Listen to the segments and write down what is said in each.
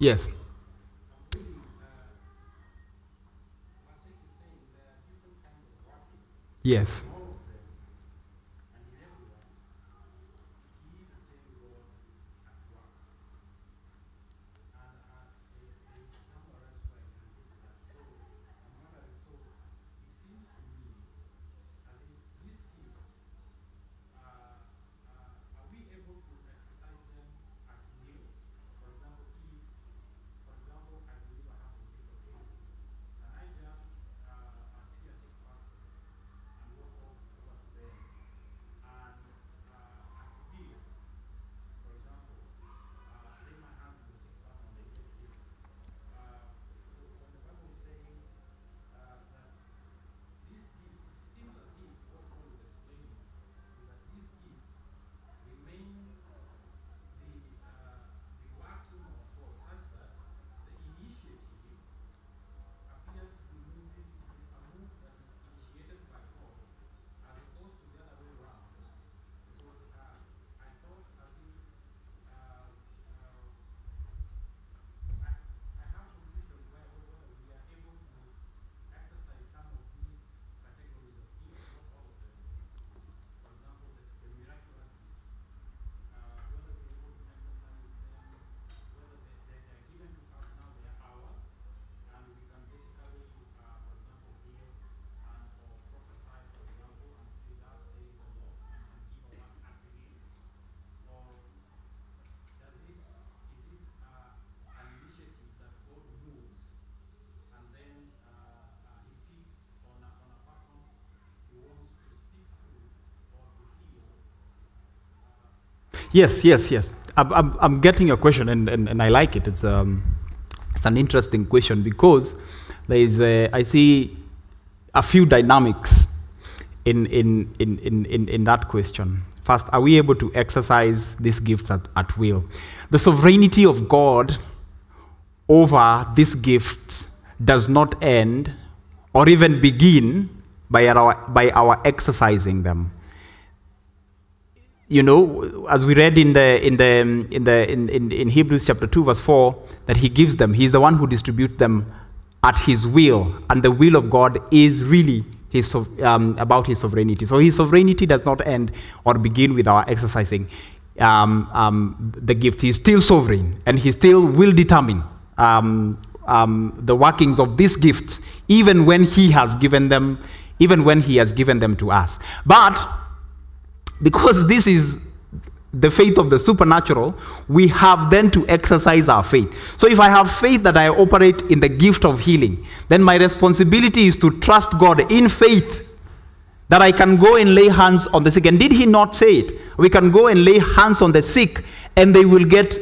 Yes. Yes. Yes. I'm getting your question, and I like it. It's an interesting question because there is I see a few dynamics in that question. First, are we able to exercise these gifts at will? The sovereignty of God over these gifts does not end or even begin by our exercising them. You know, as we read in Hebrews chapter 2 verse 4, that He gives them. He's the one who distributes them at His will, and the will of God is really His about His sovereignty. So His sovereignty does not end or begin with our exercising the gift. He's still sovereign, and He still will determine the workings of these gifts, even when He has given them, even when He has given them to us. But because this is the faith of the supernatural, we have then to exercise our faith. So if I have faith that I operate in the gift of healing, then my responsibility is to trust God in faith that I can go and lay hands on the sick. And did He not say it? We can go and lay hands on the sick, and they will get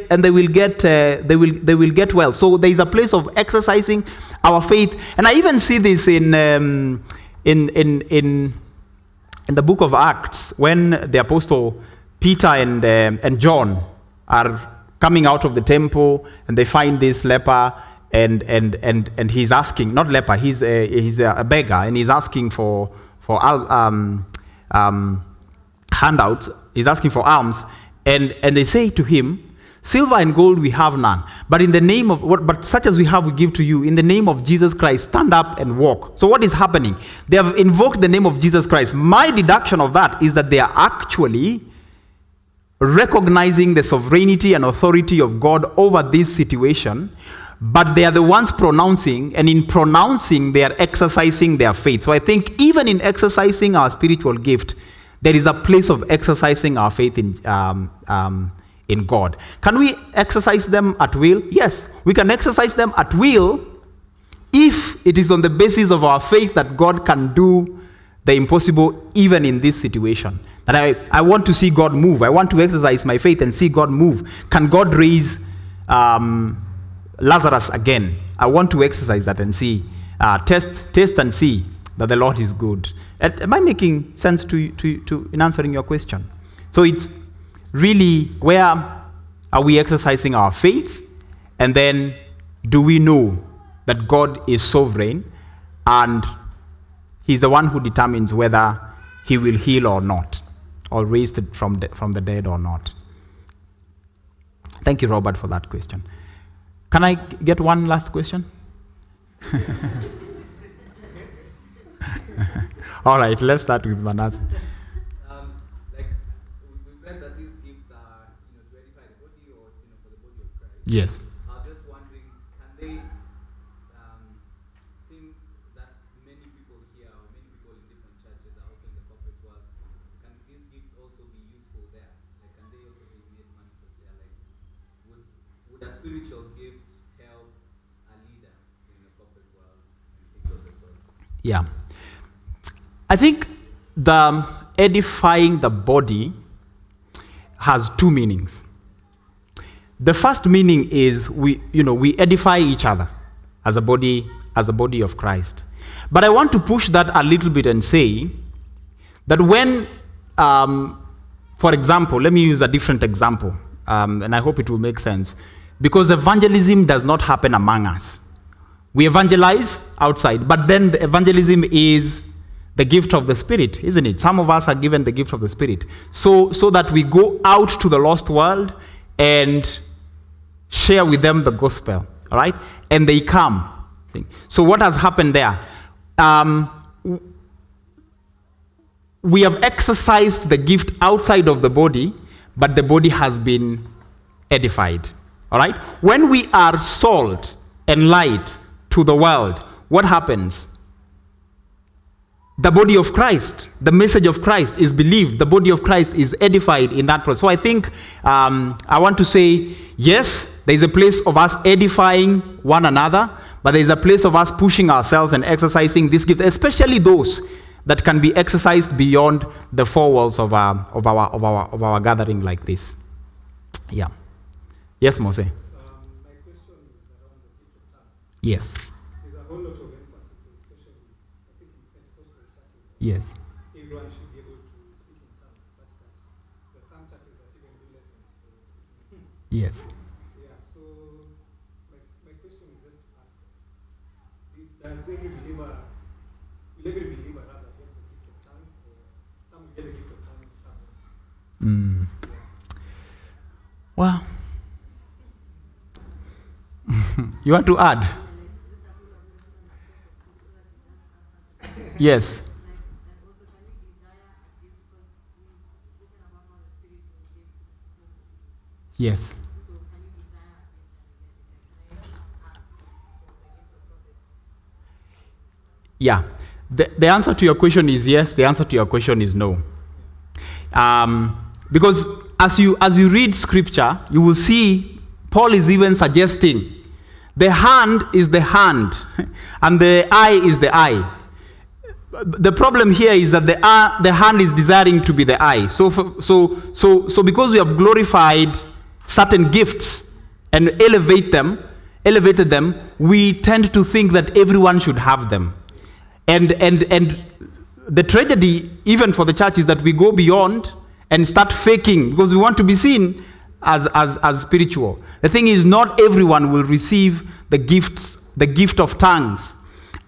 well. So there is a place of exercising our faith, and I even see this in the book of Acts, when the apostle Peter and John are coming out of the temple, and they find this leper, and he's asking, not leper, he's a beggar, and he's asking for handouts. He's asking for alms, and they say to him, "Silver and gold we have none, but in the name of but such as we have we give to you. In the name of Jesus Christ, stand up and walk." So what is happening? They have invoked the name of Jesus Christ. My deduction of that is that they are actually recognizing the sovereignty and authority of God over this situation, but they are the ones pronouncing, and in pronouncing, they are exercising their faith. So I think even in exercising our spiritual gift, there is a place of exercising our faith in God. Can we exercise them at will? Yes, we can exercise them at will if it is on the basis of our faith that God can do the impossible even in this situation. That I want to see God move. I want to exercise my faith and see God move. Can God raise Lazarus again? I want to exercise that and see. Test and see that the Lord is good. Am I making sense to in answering your question? So it's really, where are we exercising our faith? And then, do we know that God is sovereign and He's the one who determines whether He will heal or not, or raise it from the dead or not? Thank you, Robert, for that question. Can I get one last question? All right, let's start with Manaz. We've read that these gifts are to edify the body or for the body of Christ. Yes. I was just wondering, can they, seeing that many people here or many people in different churches are also in the corporate world, can these gifts also be useful there? Like, can they also be made manifest there? Like, would a spiritual gift help a leader in the corporate world and things of the sort? Yeah. I think the edifying the body has two meanings. The first meaning is we edify each other as a body, of Christ. But I want to push that a little bit and say that when, for example, let me use a different example, and I hope it will make sense, because evangelism does not happen among us. We evangelize outside, but then the evangelism is the gift of the Spirit, isn't it? Some of us are given the gift of the Spirit. So that we go out to the lost world and share with them the gospel, all right? And they come. So what has happened there? We have exercised the gift outside of the body, but the body has been edified, all right? When we are salt and light to the world, what happens? The body of Christ, the message of Christ is believed. The body of Christ is edified in that process. So I think I want to say, yes, there is a place of us edifying one another, but there is a place of us pushing ourselves and exercising these gifts, especially those that can be exercised beyond the four walls of our gathering like this. Yeah. Yes, Mose. My question is around the gift of tongues. Yes. Yes. Everyone should be able to speak in tongues, such that there are some churches that even do lessons for speaking in tongues. Yes. Yeah, so my question is just to ask, will every believer rather get the gift of tongues, or some will get the gift of tongues, some will? Mm. Yeah. Well, you want to add? Yes. Yes. Yeah. The answer to your question is yes. The answer to your question is no. Because as you read scripture, you will see Paul is even suggesting the hand is the hand and the eye is the eye. The problem here is that the hand is desiring to be the eye. So because we have glorified certain gifts and elevated them, we tend to think that everyone should have them. And the tragedy, even for the church, is that we go beyond and start faking because we want to be seen as spiritual. The thing is, not everyone will receive the gift of tongues.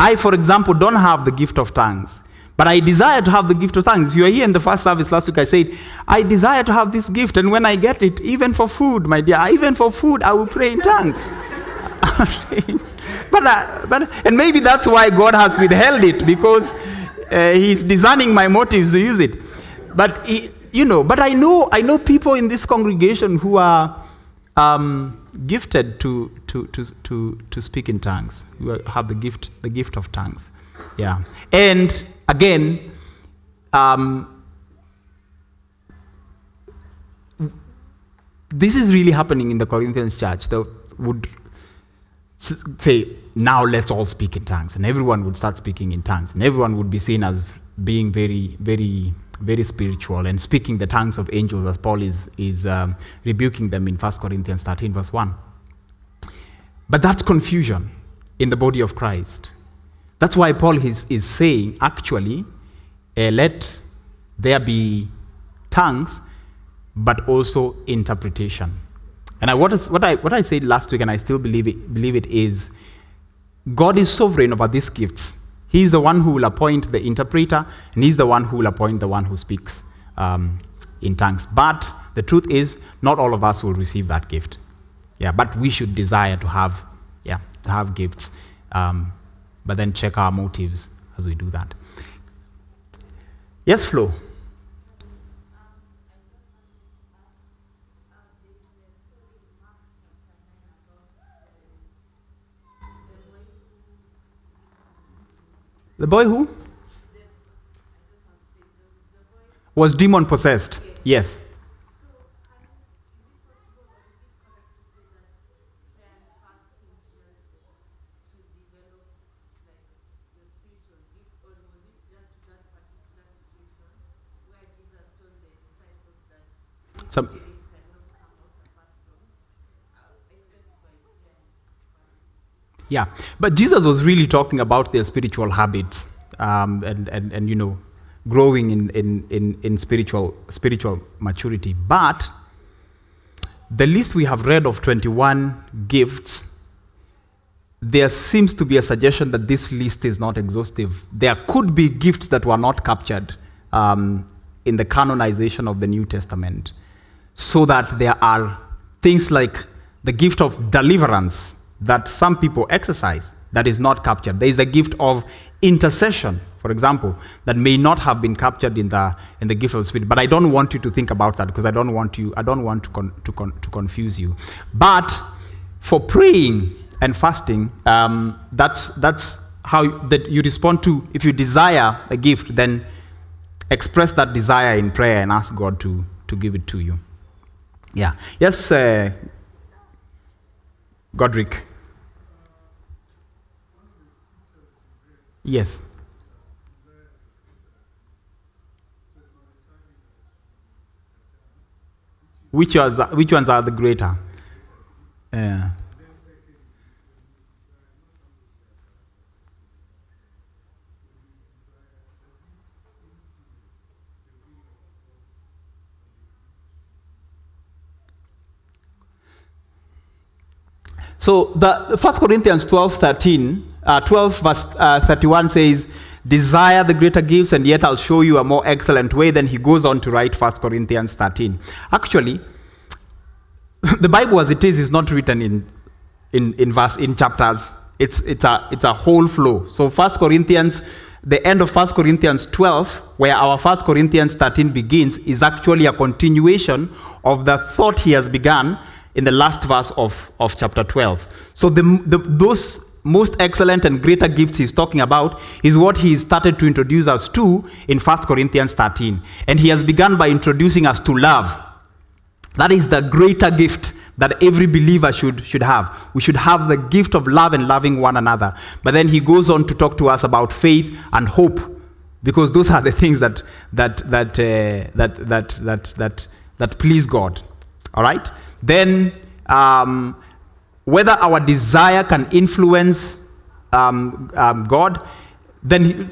I, for example, don't have the gift of tongues, but I desire to have the gift of tongues. You were here in the first service last week. I said, I desire to have this gift, and when I get it, even for food, my dear, even for food, I will pray in tongues. And maybe that's why God has withheld it, because he's discerning my motives to use it. But I know people in this congregation who are gifted to speak in tongues, who have the gift of tongues. Yeah. And again, this is really happening in the Corinthians church. They would say, now let's all speak in tongues. And everyone would start speaking in tongues. And everyone would be seen as being very, very, very spiritual and speaking the tongues of angels, as Paul is rebuking them in 1 Corinthians 13, verse 1. But that's confusion in the body of Christ. That's why Paul is saying, actually, let there be tongues, but also interpretation. And what I said last week, and I still believe it, is God is sovereign over these gifts. He's the one who will appoint the interpreter, and he's the one who will appoint the one who speaks in tongues. But the truth is, not all of us will receive that gift. Yeah, but we should desire to have, yeah, to have gifts, but then check our motives as we do that. Yes, Flo. The boy who was demon possessed. Yes. Yeah, but Jesus was really talking about their spiritual habits, and you know, growing in spiritual maturity. But the list we have read of 21 gifts, there seems to be a suggestion that this list is not exhaustive. There could be gifts that were not captured in the canonization of the New Testament, so that there are things like the gift of deliverance that some people exercise that is not captured. There is a gift of intercession, for example, that may not have been captured in the gift of the Spirit. But I don't want you to think about that, because I don't want to confuse you. But for praying and fasting, that's how you respond to. If you desire a gift, then express that desire in prayer and ask God to give it to you. Yeah. Yes, Godric. Yes. Which ones are the greater? So the 1 Corinthians 12 verse 31 says, desire the greater gifts, and yet I'll show you a more excellent way. Then he goes on to write 1 Corinthians 13. Actually, the Bible as it is not written in chapters. It's a whole flow. So 1 Corinthians, the end of 1 Corinthians 12, where our 1 Corinthians 13 begins, is actually a continuation of the thought he has begun in the last verse of chapter 12. So those most excellent and greater gifts he's talking about is what he started to introduce us to in 1 Corinthians 13. And he has begun by introducing us to love. That is the greater gift that every believer should have. We should have the gift of love and loving one another. But then he goes on to talk to us about faith and hope, because those are the things that please God. All right? Then whether our desire can influence God, then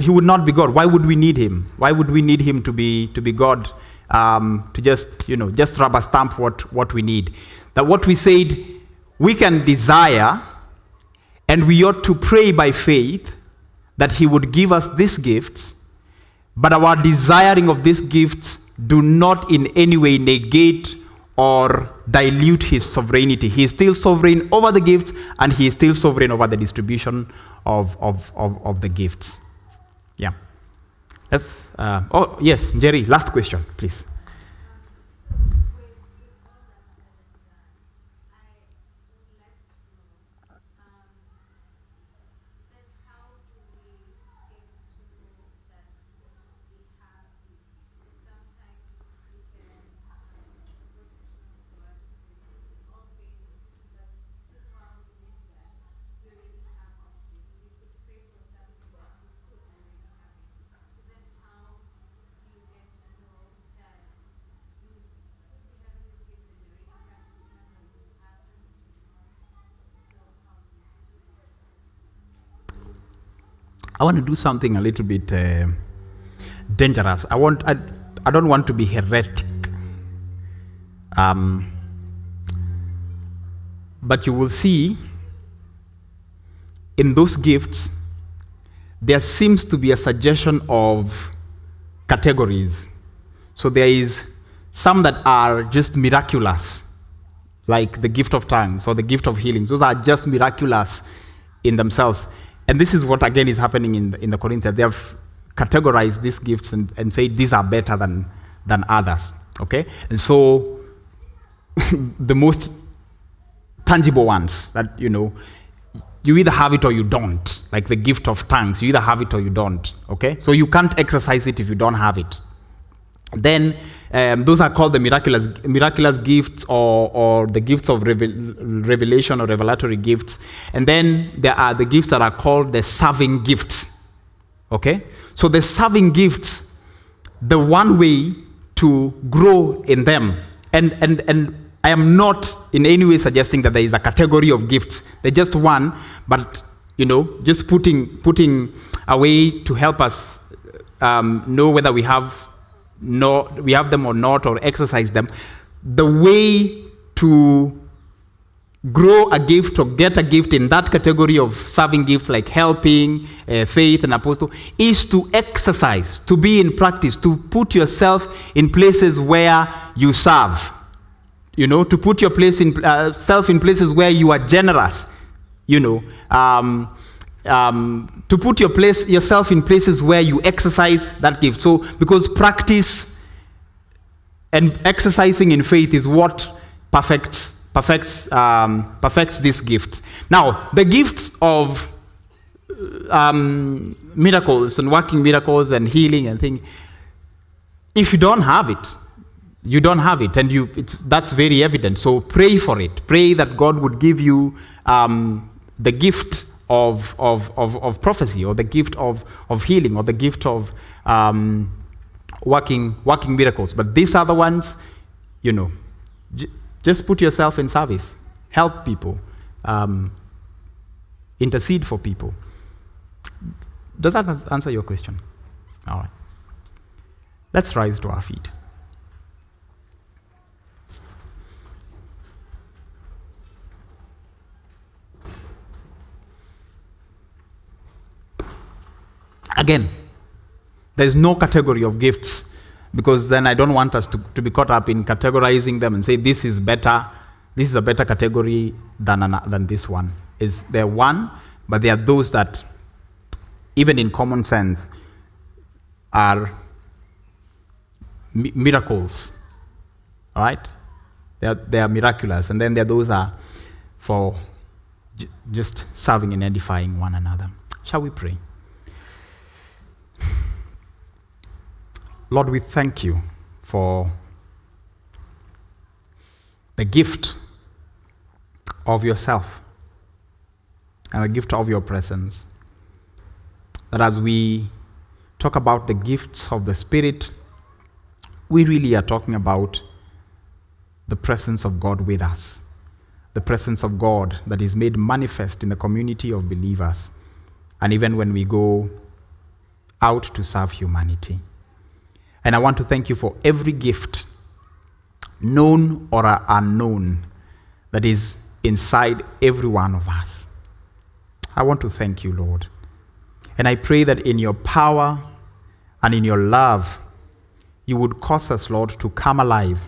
he would not be God. Why would we need him? Why would we need him to be God, to just, you know, just rubber stamp what we need? That what we said we can desire, and we ought to pray by faith that he would give us these gifts, but our desiring of these gifts do not in any way negate or dilute his sovereignty. He is still sovereign over the gifts, and he is still sovereign over the distribution of the gifts. Yeah. Yes. Oh, yes, Jerry, last question, please. I want to do something a little bit dangerous. I don't want to be heretic. But you will see in those gifts, there seems to be a suggestion of categories. So there is some that are just miraculous. like the gift of tongues or the gift of healings. Those are just miraculous in themselves. And this is what, again, is happening in the Corinthians. They have categorized these gifts and say these are better than others, okay? And so the most tangible ones that, you know, you either have it or you don't, like the gift of tongues, you either have it or you don't, okay? So you can't exercise it if you don't have it. Then those are called the miraculous gifts or the gifts of revelation or revelatory gifts. And then there are the gifts that are called the serving gifts, okay? So the serving gifts, the one way to grow in them, and I am not in any way suggesting that there is a category of gifts. They're just one, but, you know, just putting a way to help us know whether we have them or not, or exercise them. The way to grow a gift or get a gift in that category of serving gifts like helping, faith, and apostle, is to exercise, to be in practice, to put yourself in places where you serve. You know, to put yourself in places where you are generous, you know, to put yourself in places where you exercise that gift. So, because practice and exercising in faith is what perfects this gift. Now, the gifts of miracles and working miracles and healing and things, if you don't have it, you don't have it, and that's very evident. So pray for it. Pray that God would give you the gift of prophecy, or the gift of healing, or the gift of working miracles. But these are the ones, you know, just put yourself in service. Help people. Intercede for people. Does that answer your question? All right. Let's rise to our feet. Again, there's no category of gifts, because then I don't want us to be caught up in categorizing them and say this is better, this is a better category than this one. Is there one, but there are those that, even in common sense, are miracles, all right? They are miraculous, and then there are those that are for just serving and edifying one another. Shall we pray? Lord, we thank you for the gift of yourself and the gift of your presence. That as we talk about the gifts of the Spirit, we really are talking about the presence of God with us, the presence of God that is made manifest in the community of believers, and even when we go out to serve humanity. And I want to thank you for every gift, known or unknown, that is inside every one of us. I want to thank you, Lord. And I pray that in your power and in your love, you would cause us, Lord, to come alive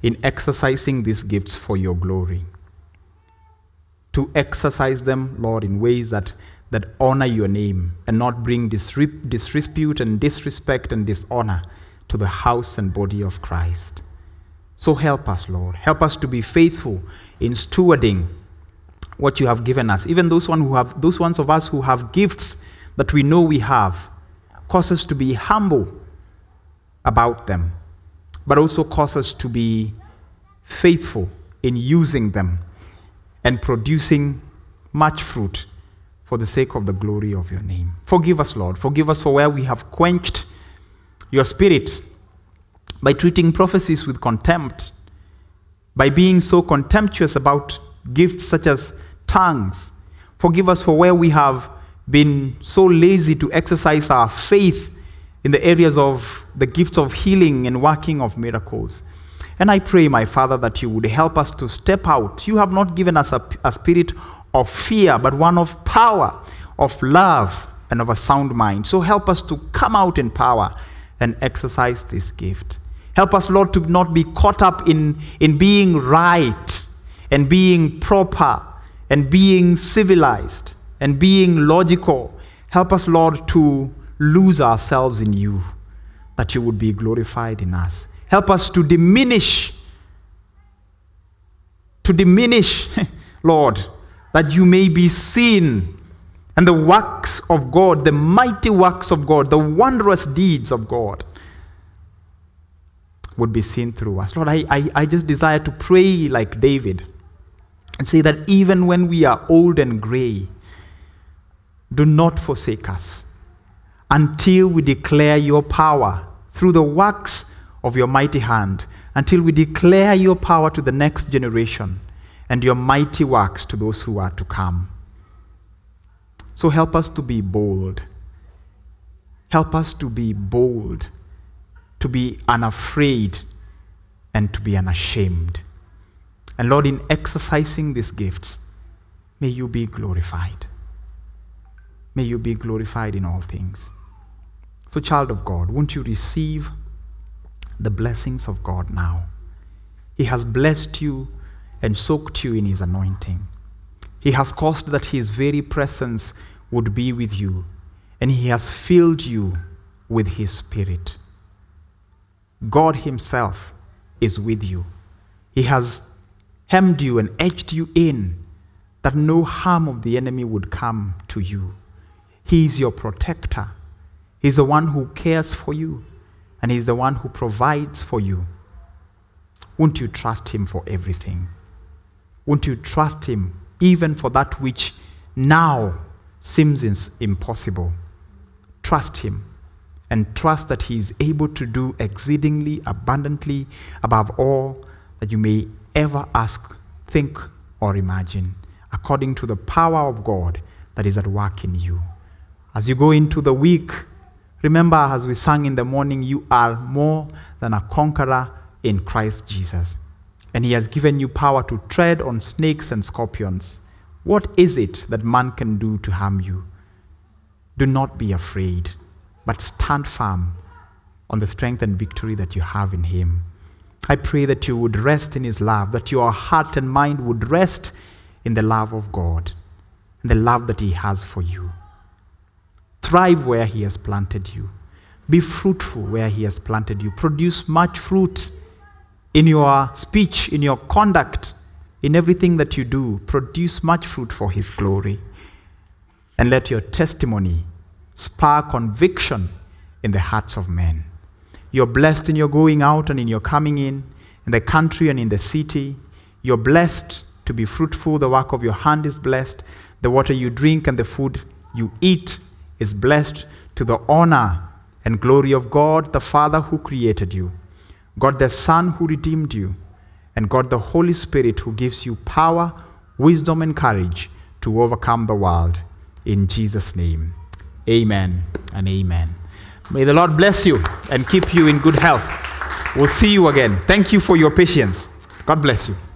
in exercising these gifts for your glory. To exercise them, Lord, in ways that honor your name and not bring disrepute and disrespect and dishonor to the house and body of Christ. So help us, Lord. Help us to be faithful in stewarding what you have given us. Even those ones of us who have gifts that we know we have, cause us to be humble about them, but also cause us to be faithful in using them and producing much fruit for the sake of the glory of your name. Forgive us, Lord. Forgive us for where we have quenched your Spirit by treating prophecies with contempt, by being so contemptuous about gifts such as tongues. Forgive us for where we have been so lazy to exercise our faith in the areas of the gifts of healing and working of miracles. And I pray, my Father, that you would help us to step out. You have not given us a spirit of fear, but one of power, of love, and of a sound mind. So help us to come out in power and exercise this gift. Help us, Lord, to not be caught up in being right, and being proper and being civilized and being logical. Help us, Lord, to lose ourselves in you, that you would be glorified in us. Help us to diminish, Lord, that you may be seen, and the works of God, the mighty works of God, the wondrous deeds of God would be seen through us. Lord, I just desire to pray like David and say that even when we are old and gray, do not forsake us until we declare your power through the works of your mighty hand, until we declare your power to the next generation and your mighty works to those who are to come. So help us to be bold. Help us to be bold, to be unafraid, and to be unashamed. And Lord, in exercising these gifts, may you be glorified. May you be glorified in all things. So, child of God, won't you receive the blessings of God now? He has blessed you and soaked you in his anointing. He has caused that his very presence would be with you, and he has filled you with his Spirit. God himself is with you. He has hemmed you and edged you in, that no harm of the enemy would come to you. He is your protector. He's the one who cares for you, and he's the one who provides for you. Won't you trust him for everything? Won't you trust him even for that which now seems impossible? Trust him, and trust that he is able to do exceedingly abundantly above all that you may ever ask, think, or imagine, according to the power of God that is at work in you. As you go into the week, remember, as we sang in the morning, you are more than a conqueror in Christ Jesus. And he has given you power to tread on snakes and scorpions. What is it that man can do to harm you? Do not be afraid, but stand firm on the strength and victory that you have in him. I pray that you would rest in his love, that your heart and mind would rest in the love of God, and the love that he has for you. Thrive where he has planted you. Be fruitful where he has planted you. Produce much fruit in your speech, in your conduct, in everything that you do. Produce much fruit for his glory. And let your testimony spur conviction in the hearts of men. You're blessed in your going out and in your coming in the country and in the city. You're blessed to be fruitful. The work of your hand is blessed. The water you drink and the food you eat is blessed, to the honor and glory of God the Father who created you, God the Son who redeemed you, and God the Holy Spirit who gives you power, wisdom, and courage to overcome the world. In Jesus' name, amen and amen. May the Lord bless you and keep you in good health. We'll see you again. Thank you for your patience. God bless you.